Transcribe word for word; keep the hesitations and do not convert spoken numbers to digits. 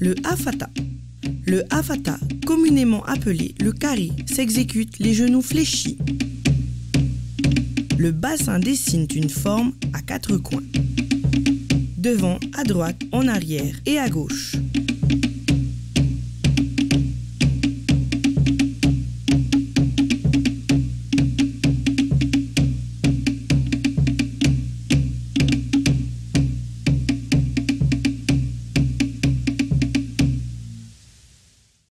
Le 'Āfata. Le 'Āfata, communément appelé le 'Kari, s'exécute les genoux fléchis. Le bassin dessine une forme à quatre coins. Devant, à droite, en arrière et à gauche.